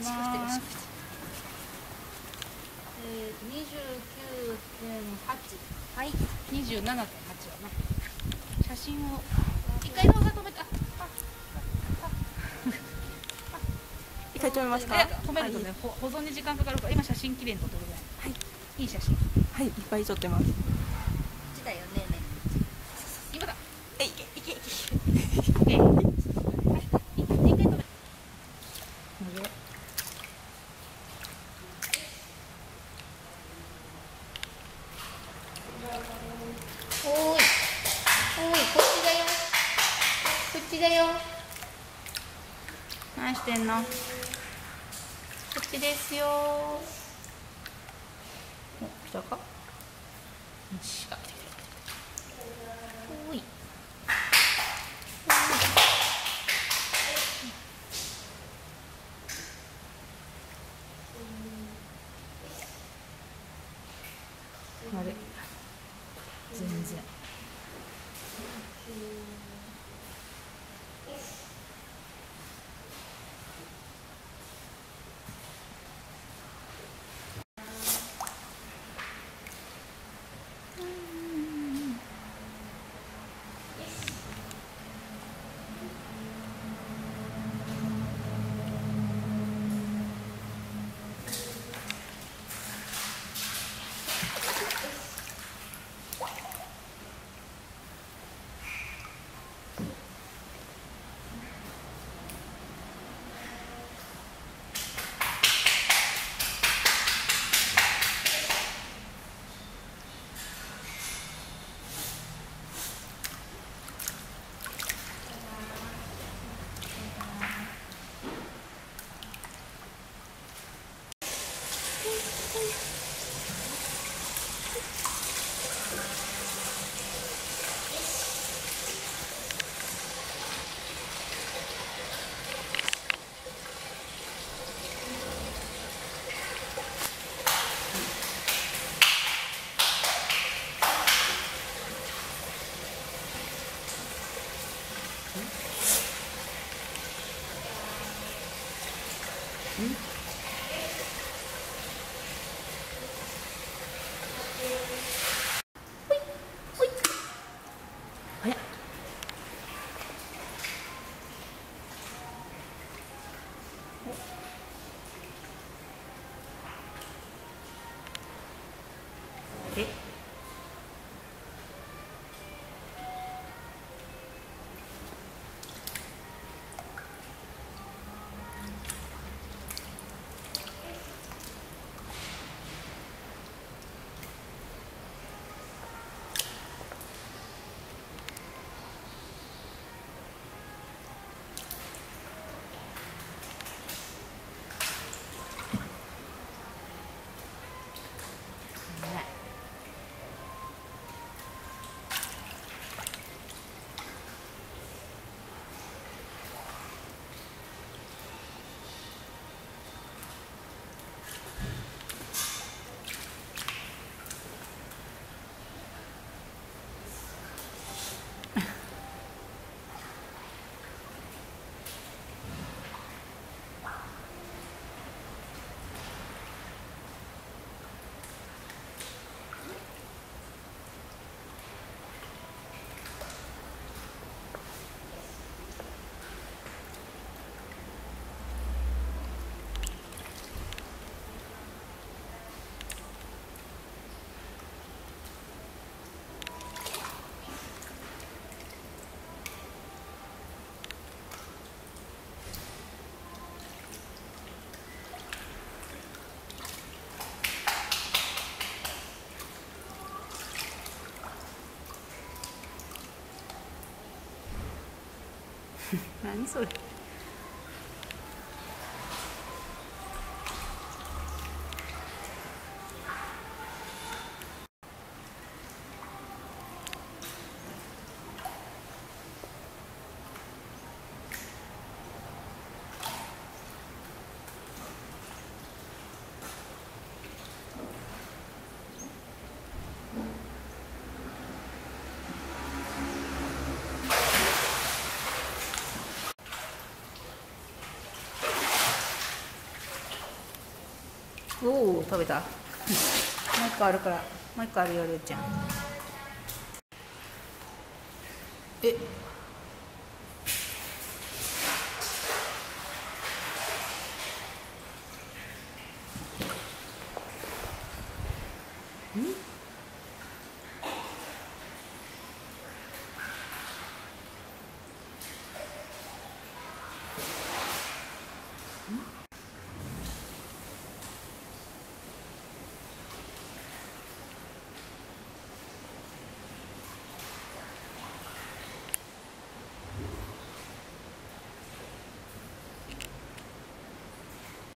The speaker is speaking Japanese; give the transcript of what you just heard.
ます。29.8。はい。27.8はね。写真を一回動画止めた。一回止めますか？止めるとね、保存に時間かかるから今写真綺麗に撮ってるぐらい。はい。いい写真。はい、いっぱい撮ってます。こっちだよね。今だ。えいけいけいけ。おいこっちだよ。何してんの？こっちですよ。お、来たか？よし、あ、来た。あれ全然何それ。おお、食べた。もう一個あるから、もう一個あるよ、りゅうちゃん。え。うん。